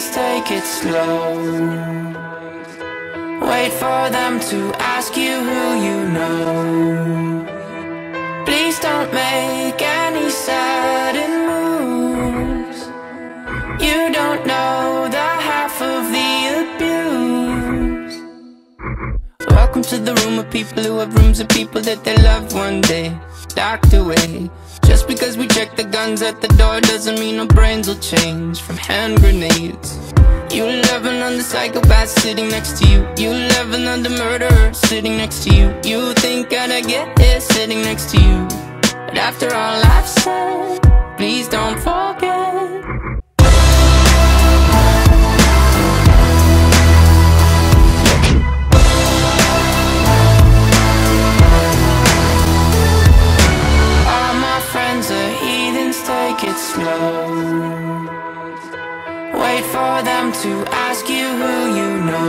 Heathens, take it slow. Wait for them to ask you who you know. Please don't make any sudden moves. You don't know the half of the abuse. Welcome to the room of people who have rooms of people that they love one day locked away. Just because we check the guns at the door doesn't mean our brains will change from hand grenades. You love another psychopath sitting next to you. You love another murderer sitting next to you. You think I'd get this sitting next to you. But after all I've said, please don't forget. Take it slow. Wait for them to ask you who you know.